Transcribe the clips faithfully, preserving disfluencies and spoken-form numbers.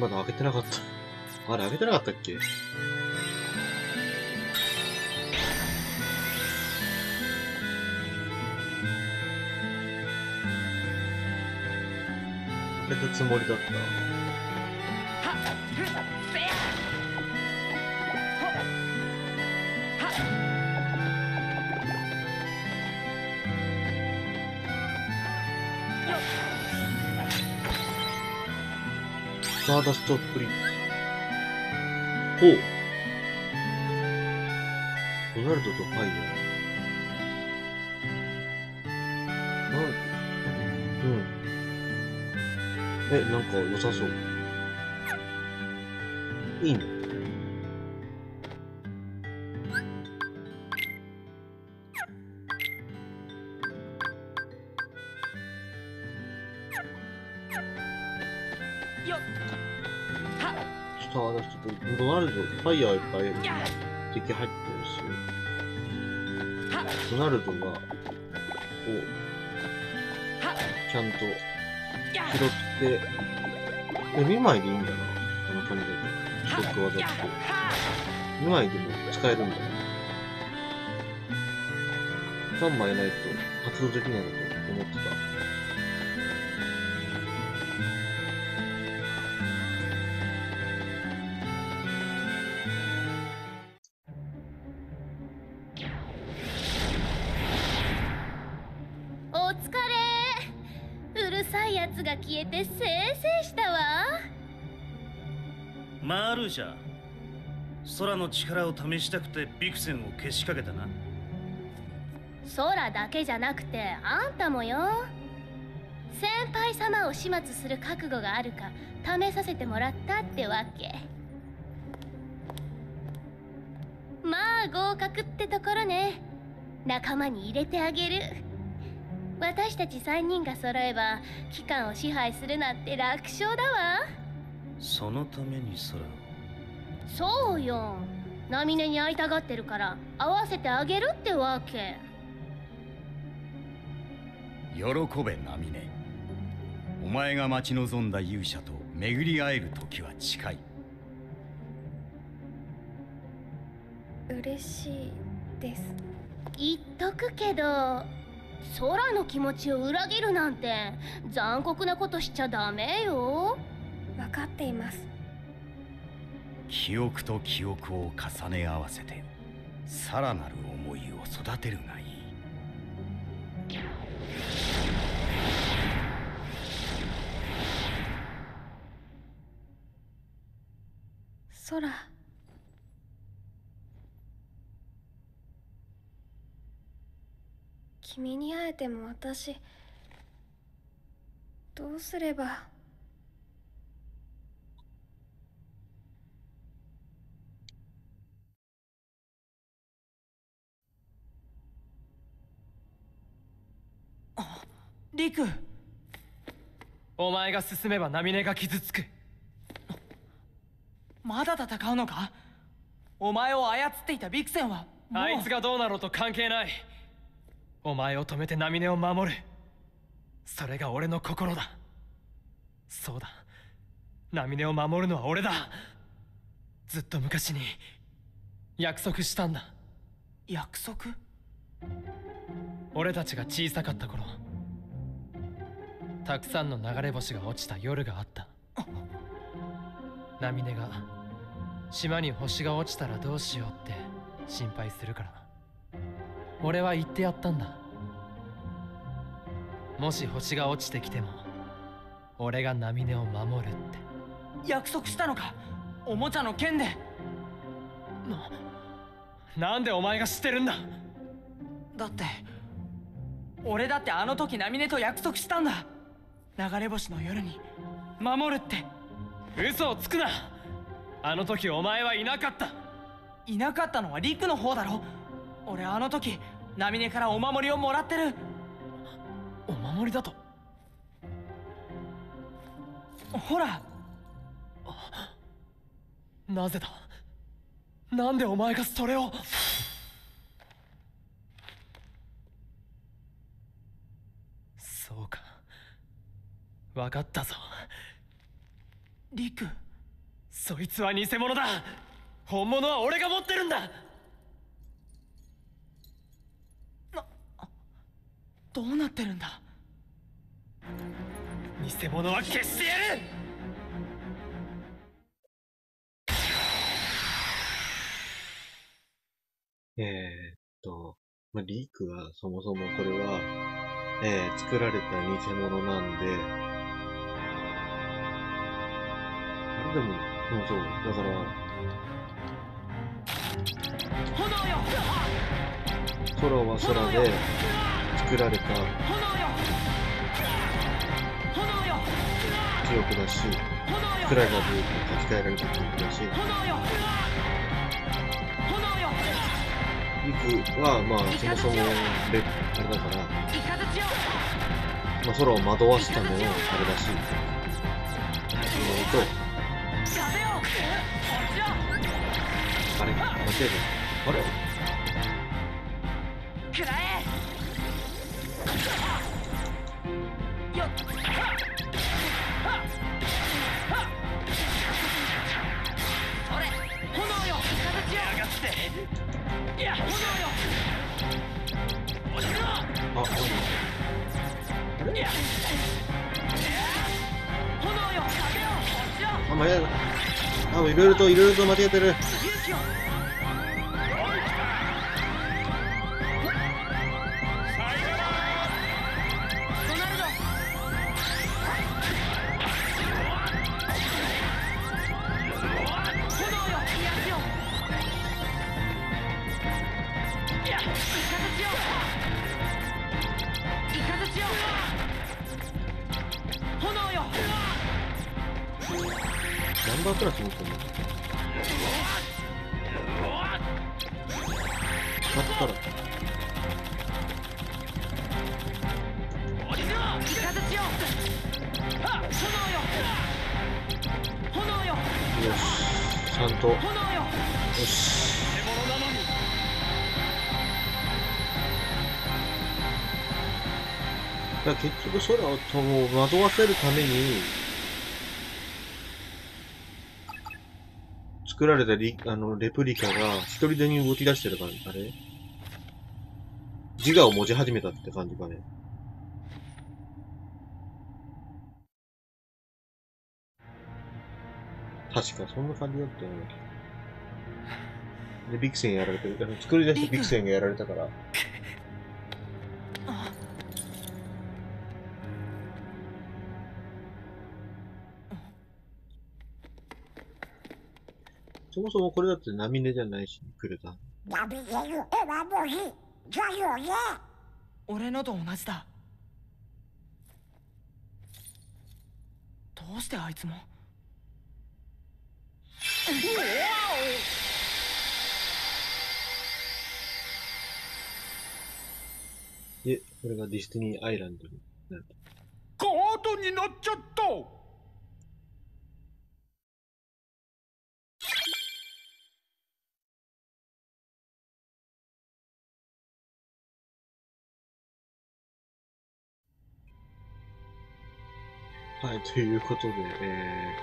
まだ開けてなかった。あれ、開けてなかったっけ？開けたつもりだった。スターダストプリンス。ほう。ドナルドとファイヤー。なん、うん。え、なんか良さそう。いいね。ドナルド、ファイヤーいっぱい敵入ってるし、ドナルドが、こう、ちゃんと拾って、え、にまいでいいんだな、この感じだと。ちょっと技って。にまいでも使えるんだな。さんまいないと発動できないのかと思ってた。消えてせいせいしたわ。マルシャ、空の力を試したくてビクセンを消しかけたな。空だけじゃなくてあんたもよ。先輩様を始末する覚悟があるか試させてもらったってわけ。まあ合格ってところね。仲間に入れてあげる。私たちさんにんが揃えば機関を支配するなんて楽勝だわ。そのために空を。そうよ、ナミネに会いたがってるから会わせてあげるってわけ。喜べナミネ、お前が待ち望んだ勇者と巡り会える時は近い。嬉しいです。言っとくけど、空の気持ちを裏切るなんて残酷なことしちゃダメよ。分かっています。記憶と記憶を重ね合わせてさらなる思いを育てるがいい。空。君に会えても私、どうすれば。あ、リク。お前が進めばナミネが傷つく。まだ戦うのか？お前を操っていたビクセンはもう。あいつがどうなろうと関係ない。お前を止めてナミネを守る。それが俺の心だ。そうだ、ナミネを守るのは俺だ。ずっと昔に約束したんだ。約束？俺たちが小さかった頃、たくさんの流れ星が落ちた夜があった。ナミネが島に星が落ちたらどうしようって心配するから、俺は言ってやったんだ。もし星が落ちてきても俺がナミネを守るって。約束したのか、おもちゃの剣で。な、なんでお前が知ってるんだ。だって俺だってあの時ナミネと約束したんだ。流れ星の夜に守るって。嘘をつくな。あの時お前はいなかった。いなかったのはリクの方だろ。俺あの時ナミネからお守りをもらってる。お守りだと？ほら。なぜだ、なんでお前がそれを。そうか、分かったぞリク。そいつは偽物だ。本物は俺が持ってるんだ。な、どうなってるんだ。偽物は消してやる。えーっと、まあ、リークはそもそもこれは、えー、作られた偽物なんで、あれでも、もうそう、だから、空は空で作られた記憶だし、暗いなというか書き換えられた記憶だし、リクはまあそもそもあれだから、まあ、空を惑わすためのあれだし、とあれ間違えた、あれいろいろといろいろと間違えてる。結局空を惑わせるために作られたリあのレプリカが一人でに動き出してる感じ、あれ自我を持ち始めたって感じかね。確かそんな感じだったよね。でビクセンやられてる、作り出してビクセンがやられたから、そもそもこれだって波音じゃないし、くれた。俺のと同じだ。どうしてあいつも。で、これがディスティニーアイランドになる。カードになっちゃった。はい、ということで、え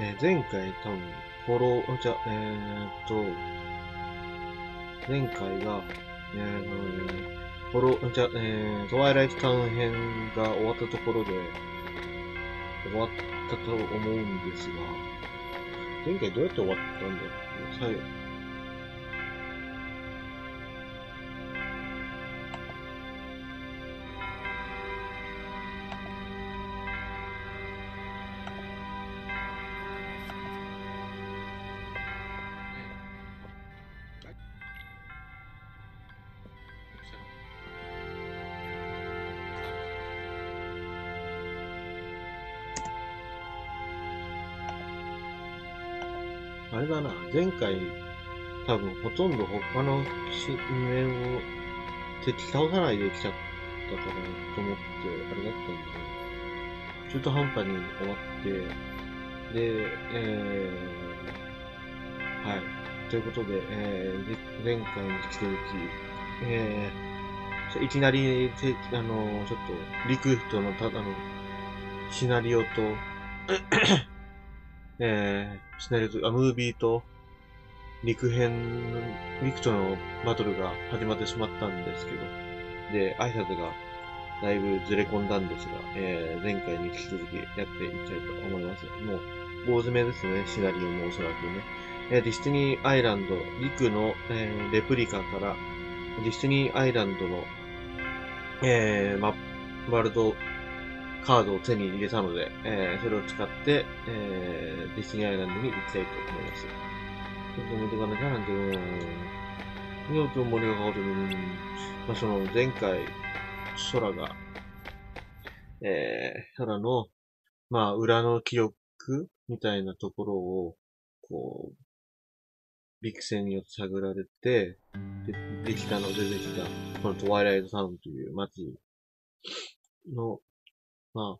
ーえー、前回多分、フォロー、じゃ、えー、っと、前回が、えー、フォロー、じゃ、えー、トワイライトタウン編が終わったところで、終わったと思うんですが、前回どうやって終わったんだろう、最後。あれだな、前回、多分ほとんど他の紙面を敵倒さないで来ちゃったからと思って、あれだったんだけど、中途半端に終わって、で、えー、はい。ということで、えー、前回に引き続き、えー、いきなり、あの、ちょっと、リクエストのただのシナリオと、えー、シナリオと、あ、ムービーと、陸編、陸とのバトルが始まってしまったんですけど、で、挨拶がだいぶずれ込んだんですが、えー、前回に引き続きやっていきたいと思います。もう、棒詰めですね、シナリオもおそらくね。えー、ディスティニーアイランド、陸の、えー、レプリカから、ディスティニーアイランドの、えー、マワールドカードを手に入れたので、えー、それを使って、えー、ディスティニーアイランドに行きたいと思います。ちょっと見ていかなきゃなんていうのを、ちょっと森が変わってる。まあ、その前回、空が、えー、空の、まあ、裏の記憶みたいなところを、こう、ビクセンによって探られて、で、できたの、出てきた、このトワイライトタウンという街の、まあ、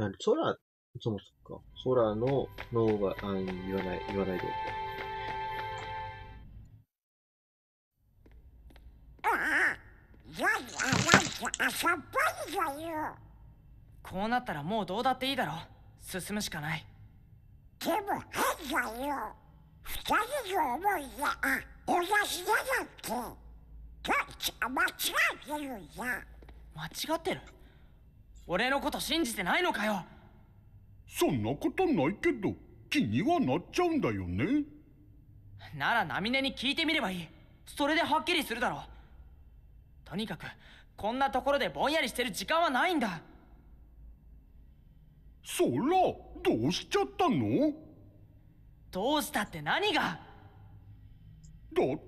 なんで空、そもそもか。空の脳が、あ、言わない、言わないで。こうなったらもうどうだっていいだろ。進むしかない。でも変だよ。二人の思いが、同じだなんて。どっちが間違ってるんだ。間違ってる？俺のこと信じてないのかよ。そんなことないけど、気にはなっちゃうんだよね。なら波音に聞いてみればいい。それではっきりするだろう。とにかく、こんなところでぼんやりしてる時間はないんだ。そら、どうしちゃったの？どうしたって何が？だっ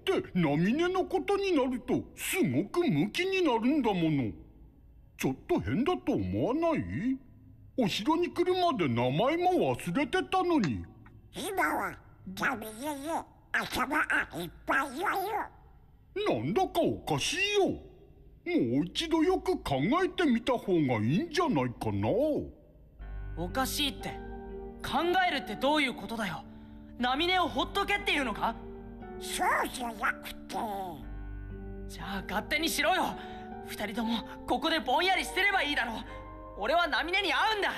て、波音のことになると、すごくムキになるんだもの。ちょっと変だと思わない？お城に来るまで名前も忘れてたのに。今はダメだよ。頭いっぱいよ。なんだかおかしいよ。もう一度よく考えてみた方がいいんじゃないかな。おかしいって、考えるってどういうことだよ。波音をほっとけっていうのか？そうじゃなくて。じゃあ勝手にしろよ。二人ともここでぼんやりしてればいいだろう。俺は波音に会うんだ。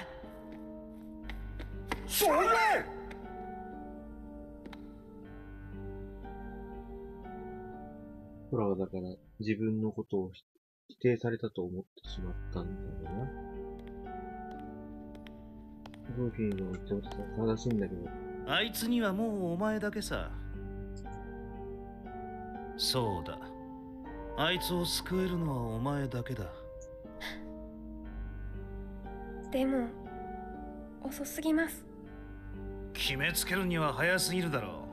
それ！空はだから自分のことを否定されたと思ってしまったんだよな。ルフィの言っても正しいんだけど。あいつにはもうお前だけさ。そうだ。あいつを救えるのはお前だけだ。でも、遅すぎます。決めつけるには早すぎるだろう。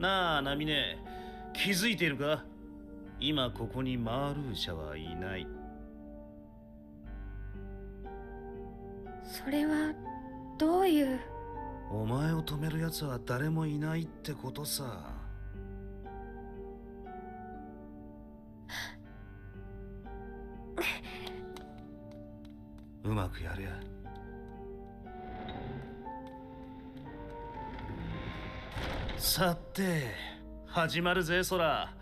なあ、ナミネ、気づいているか？今ここにマールーシャはいない。それは、どういう…お前を止めるやつは誰もいないってことさ。うまくやれや。さて、始まるぜ、ソラ。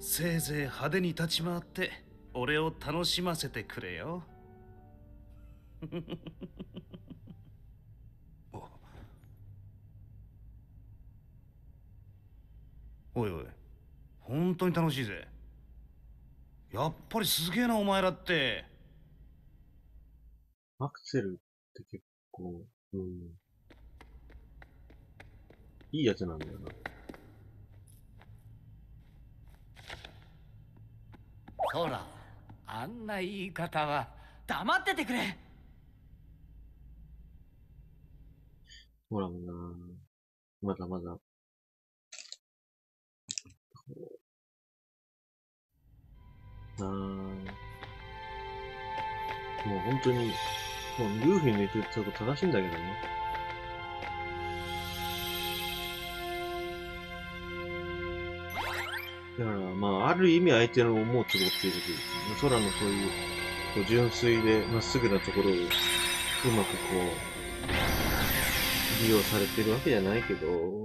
せいぜい派手に立ち回って、俺を楽しませてくれよ。おいおい、本当に楽しいぜ。やっぱりすげえな、お前らって。アクセルって結構、うん、いいやつなんだよな。ほら、あんな言い方は。黙っててくれ。ほらもな、まだまだ。あー、もう本当に、もうルーフィーの言ってること正しいんだけどね。だから、まあ、ある意味相手の思うつぼっていうことです。空のそういう、こう純粋でまっすぐなところを、うまくこう、利用されてるわけじゃないけど、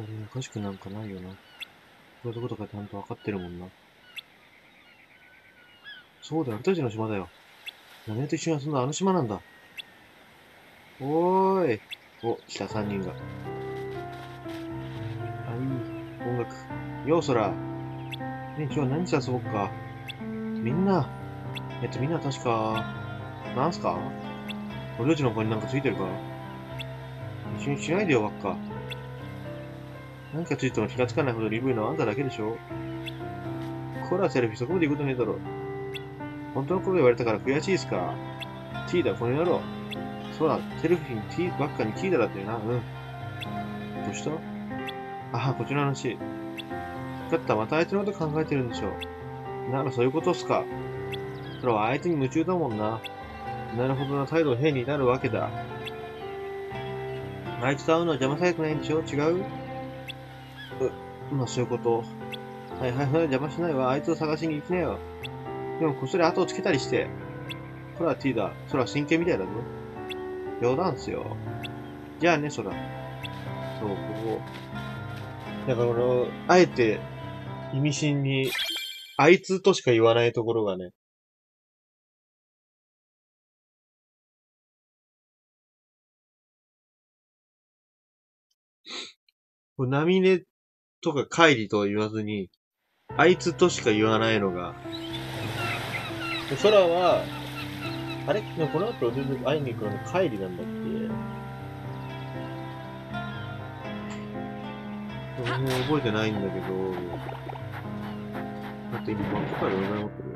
誰もおかしくなんかないよな。こういうとことかちゃんと分かってるもんな。そうだよ、俺たちの島だよ。ナメと一緒に遊んだあの島なんだ。おーい。お、来たさんにんが。あ、いい。音楽。よう、そら。ね、今日は何して遊ぼっか。みんな。えっと、みんな確か、なんすか？俺たちの子になんかついてるか？一緒にしないでよ、ばっか。なんかついても気がつかないほどリブイのあんただけでしょ。こら、セルフィー、そこまで言うことねえだろ。本当のこと言われたから悔しいですか？ティーダ、この野郎。そうだ、セルフィーにティーばっかにティーダだったよな。うん。どうした？ああ、こっちの話。だったらまた相手のこと考えてるんでしょ。ならそういうことっすか。それは相手に夢中だもんな。なるほどな、態度変になるわけだ。あいつと会うのは邪魔されたくないんでしょ？違う？う、まあそういうこと。はいはいはい、邪魔しないわ。あいつを探しに行きなよ。でもこっそり後をつけたりして。ほら、ティーダ、そら真剣みたいだぞ。冗談っすよ。じゃあね、そら。そう、ここ。だから俺を、あえて、意味深に、あいつとしか言わないところがね。ナミネとかカイリと言わずに、あいつとしか言わないのが、空は、あれこの後全然会いに行くのにカイリなんだっけ？もう覚えてないんだけど、だって今バックカードお金持ってる。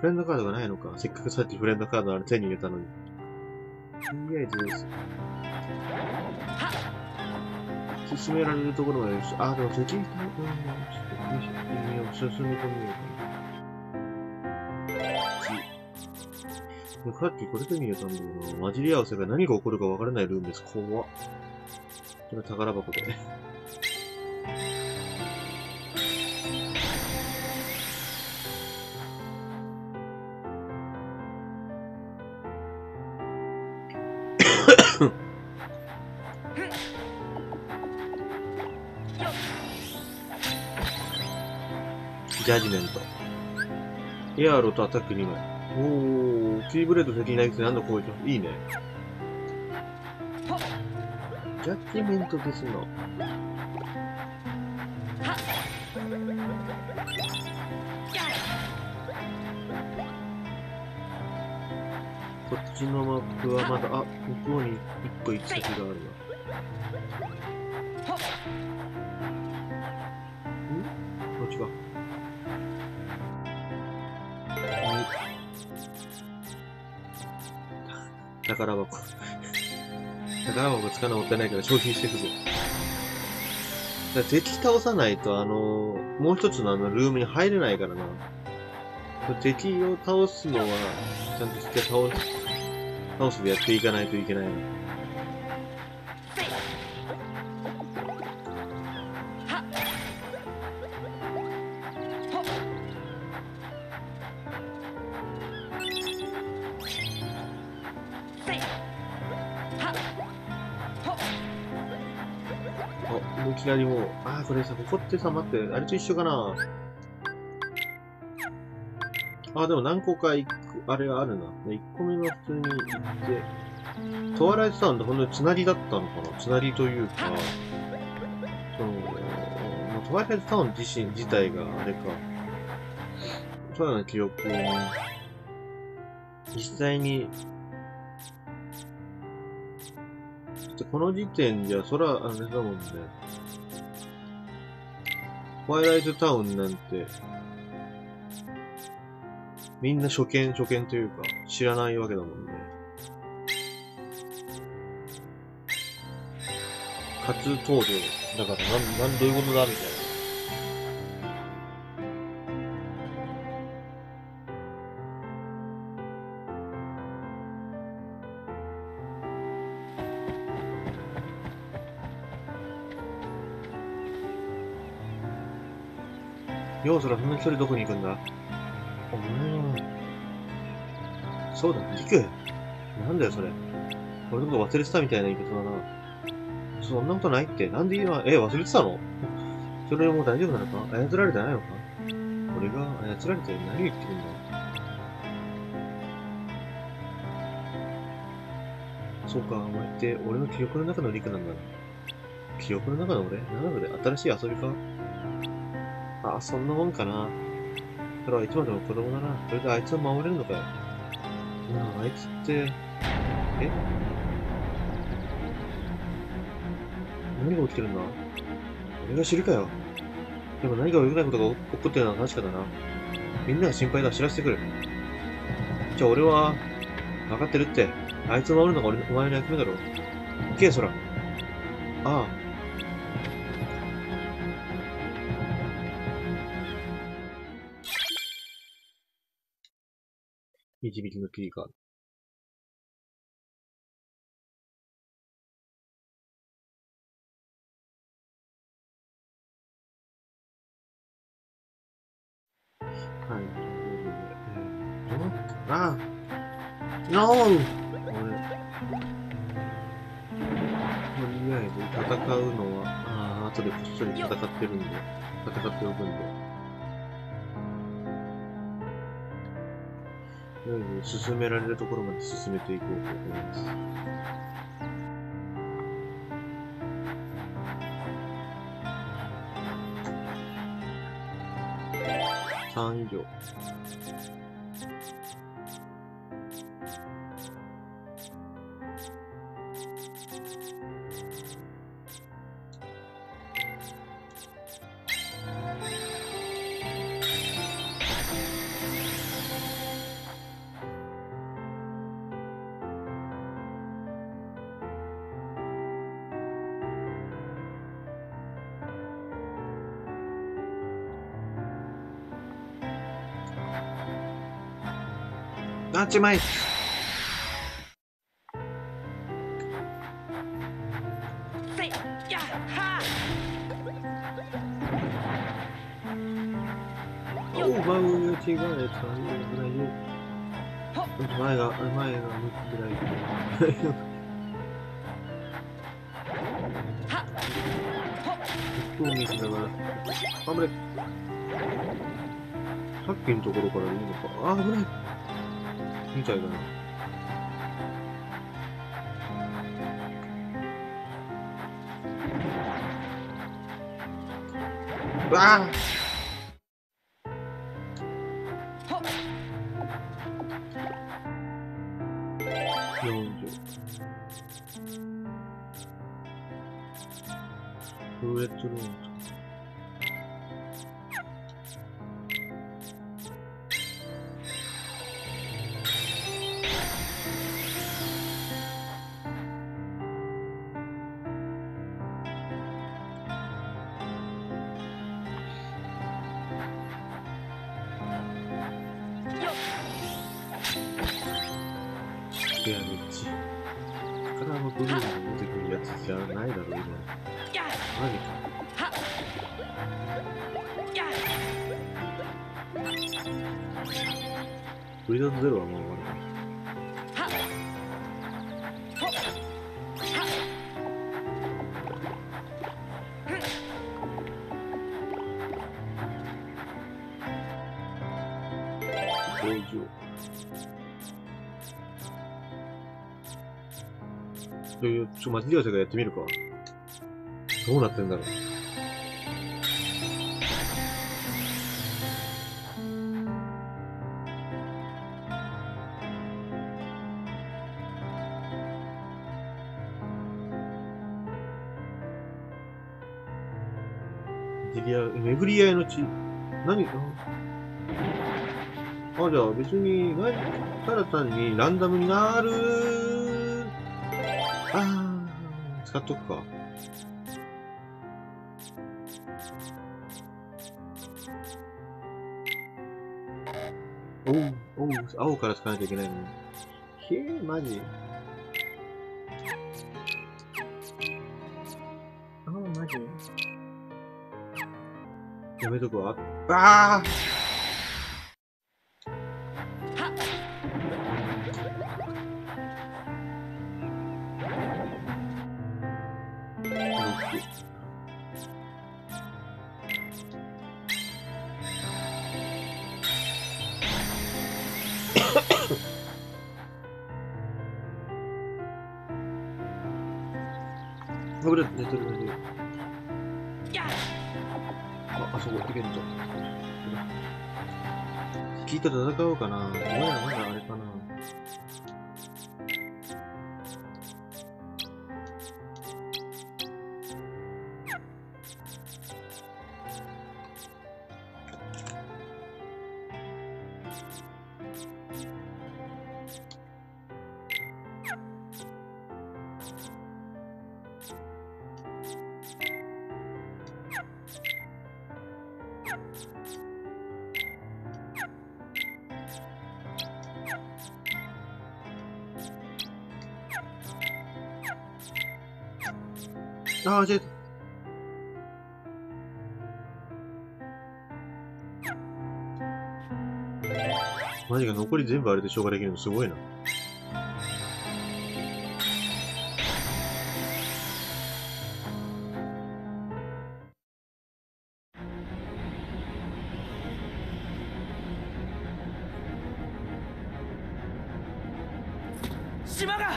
フレンドカードがないのか。せっかくさっきフレンドカードあれ手に入れたのに。とりあえずです。進められるところまで、ああ、でも石油の部分を進めてみようかな。さっきこれで見えたんだけど、混じり合わせが何が起こるか分からないルームです。怖っ。これ宝箱でね。ジャッジメント。エアロとアタックにまい。おー、キーブレード先に投げて何度攻撃？いいね。ジャッジメントですの。こっちのマップはまだ、あ、向こうにいっこ行き先があるわ。ん？こっちか。宝箱。宝箱使うのもったいないから消費していくぞ。だから敵倒さないと、あのー、もう一つのあのルームに入れないからな。敵を倒すのは、ちゃんとして倒す、倒すでやっていかないといけない。いきなりもう、ああ、これさ、ここってさ、待って、あれと一緒かな。ああ、でも何個かいく、あれがあるな。いっこめは普通に行って、トワライトタウンってほんとにつなぎだったのかな。つなぎというか、その、もうトワライトタウン自身自体があれか、そういうような記憶を、実際に、この時点じゃ、そら、あれだもんね。トワイライトタウンなんて、みんな初見初見というか、知らないわけだもんね。初登場。だから、なん、なん、どういうことだみたいな。よう、そら、そんな一人どこに行くんだ？お前。そうだ、リク。なんだよ、それ。俺のこと忘れてたみたいな言い方だな。そんなことないって。なんで今、え、忘れてたの？それもう大丈夫なのか？操られてないのか？俺が操られて何を言ってるんだ？そうか、お前って俺の記憶の中のリクなんだ。記憶の中の俺？なんだそれ、新しい遊びか？あ、そんなもんかな。それはいつまでも子供だな。それであいつを守れるのかよ。なあ、あいつって、え？何が起きてるんだ？俺が知るかよ。でも何か良くないことが起こってるのは確かだな。みんなが心配だ。知らせてくる。じゃあ俺は、分かってるって。あいつを守るのが俺のお前の役目だろ。行け、そら。ああ。みじみじのピーカー。はい。ああ。ノー！とりあえず戦うのは、ああ、後でこっそり戦ってるんで、戦っておくんで。進められるところまで進めていこうと思います。さん以上。なっちまい。おう、間を間違えた。前が、前が向いてない。どう見せながら。頑張れ。さっきのところからいいのか。あー、危ない。みたいだな。うわあ。ちょっと待ち合わせからやってみるか。どうなってんだろう。巡り合いの地、何かあ、じゃあ別に、ただ単にランダムになる。ああ、使っとくか。おう、おう、青から使わなきゃいけないのに。へえ、マジ。青、マジ？やめとくわ。ああ！危ない、寝てる寝てる。あ、あそこ行けるぞ。聞いたら戦うかな。まだまだあれかな。ああ、ちょっと。マジか、残り全部あれで消化できるのすごいな。島が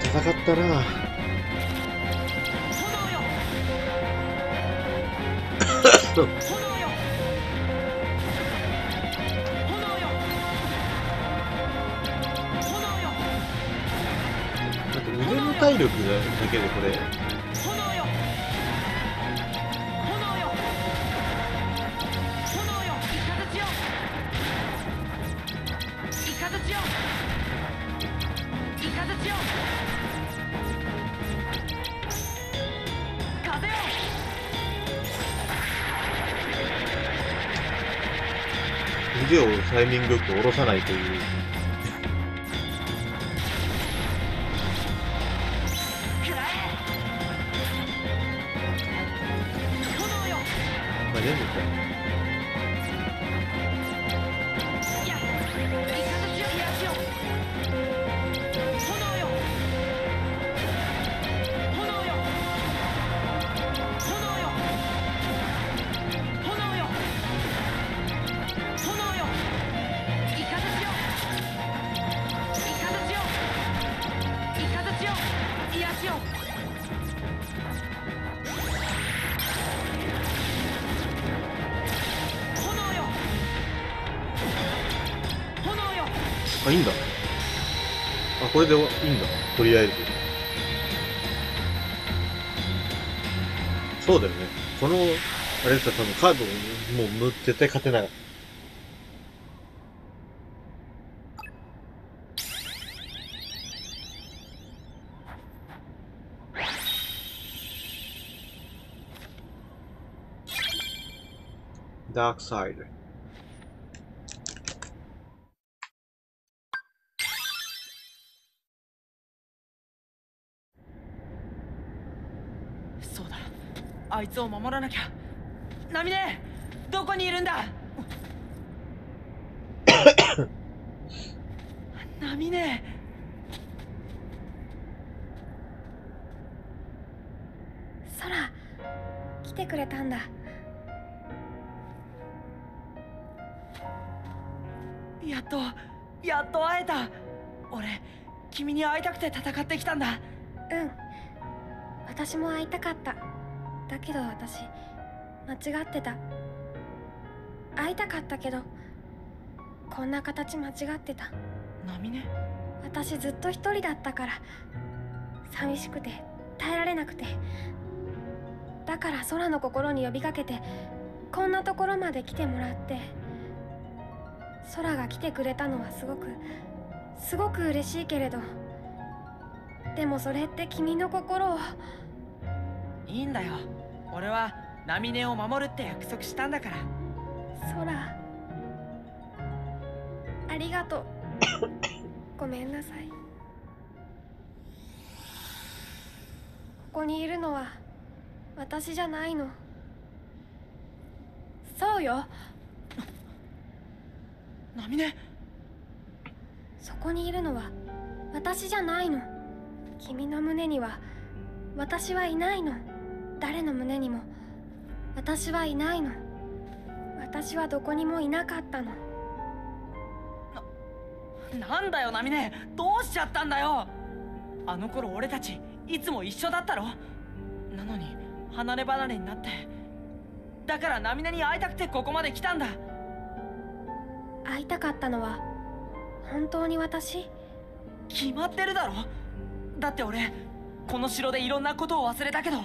戦ったな。だって無限の体力だけでこれ腕をタイミングよく下ろさないというまあ全部か。あ、いいんだ。あ、これでいいんだ。とりあえず。そうだよね。この、あれだったら多分カードをもう絶対勝てない。ダークサイド。あいつを守らなきゃ。ナミネ、どこにいるんだ。ナミネ。ソラ、来てくれたんだ。やっと、やっと会えた。俺、君に会いたくて戦ってきたんだ。うん、私も会いたかった。だけど私、間違ってた。会いたかったけど、こんな形間違ってた。ナミネ？私ずっと一人だったから、寂しくて耐えられなくて。だから空の心に呼びかけて、こんなところまで来てもらって。空が来てくれたのはすごく、すごく嬉しいけれど。でもそれって君の心を。いいんだよ。俺はナミネを守るって約束したんだから。ソラ、ありがとう。ごめんなさい。ここにいるのは私じゃないの。そうよ。なみね。そこにいるのは私じゃないの。君の胸には私はいないの。誰の胸にも私はいないの。私はどこにもいなかったの。な、なんだよナミネ、どうしちゃったんだよ。あの頃俺たちいつも一緒だったろ。なのに離れ離れになって、だからナミネに会いたくてここまで来たんだ。会いたかったのは本当に私？決まってるだろ。だって俺この城でいろんなことを忘れたけど、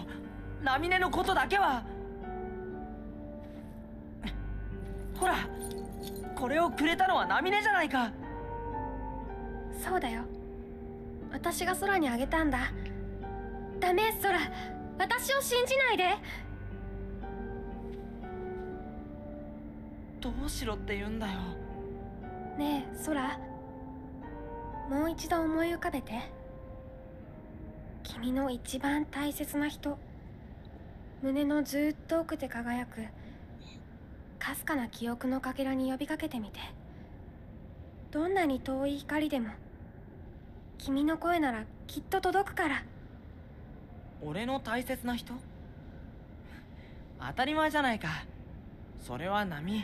ナミネのことだけは。ほら、これをくれたのはナミネじゃないか。そうだよ、私が空にあげたんだ。ダメ空、私を信じないで。どうしろって言うんだよ。ねえ空、もう一度思い浮かべて。君の一番大切な人、胸のずっと奥で輝くかすかな記憶のかけらに呼びかけてみて。どんなに遠い光でも君の声ならきっと届くから。俺の大切な人？当たり前じゃないか。それは波。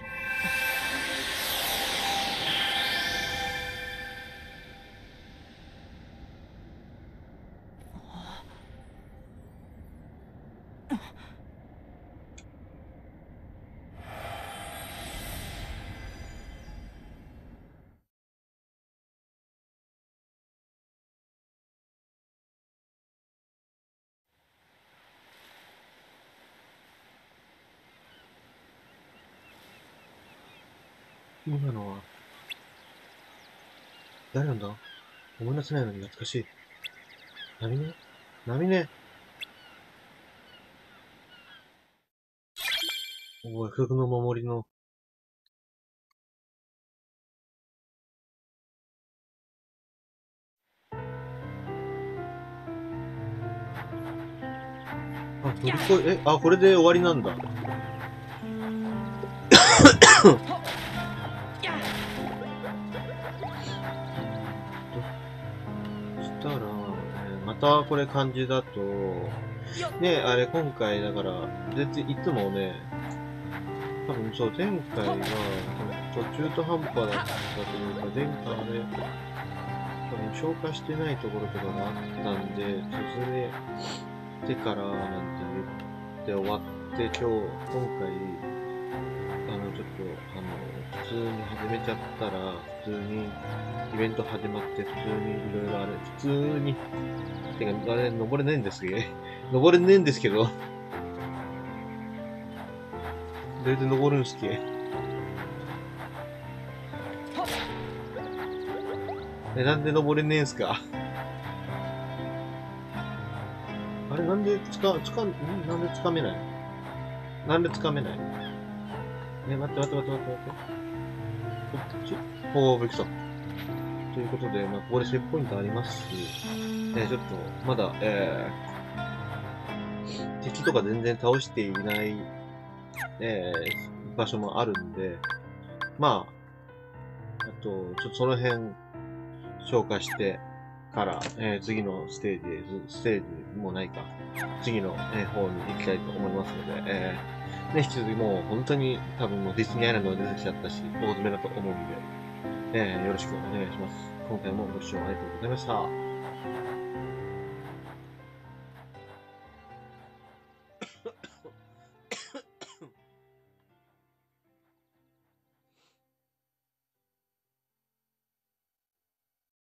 今のは誰なんだ？思い出せないのに懐かしい。ナミネ？ナミネ？おい、不服の守りの。あ、乗り越え、え、あ、これで終わりなんだ。これ感じだと、ね、あれ今回だから、絶対いつもね、多分そう、前回は途中途半端だったというか、前回はね、多分消化してないところとかがあったんで、進めてからなんて言って終わって、今日、今回、あの、ちょっと、あの、普通に始めちゃったら、普通に、イベント始まって、普通にいろいろあれ、普通に、てか、あれ、登れないんですけど、登れないんですけど、どうやって登るんすけ？え、なんで登れねえんすか？あれ、なんでつか、つか、なんでつかめない？なんでつかめない？え、待って待って待って待って待って。こっち？おー、びっくりした。ということで、まあ、ここでセーブポイントありますし、えー、ちょっと、まだ、えー、敵とか全然倒していない、えー、場所もあるんで、まあ、あと、ちょっとその辺、消化してから、えー、次のステージ、ステージもないか、次の、えー、方に行きたいと思いますので、えー、ね、引き続きもう本当に、多分もうディズニーアイランドが出てきちゃったし、大詰めだと思うんで、えー、よろしくお願いします。今回もご視聴ありがとうございました。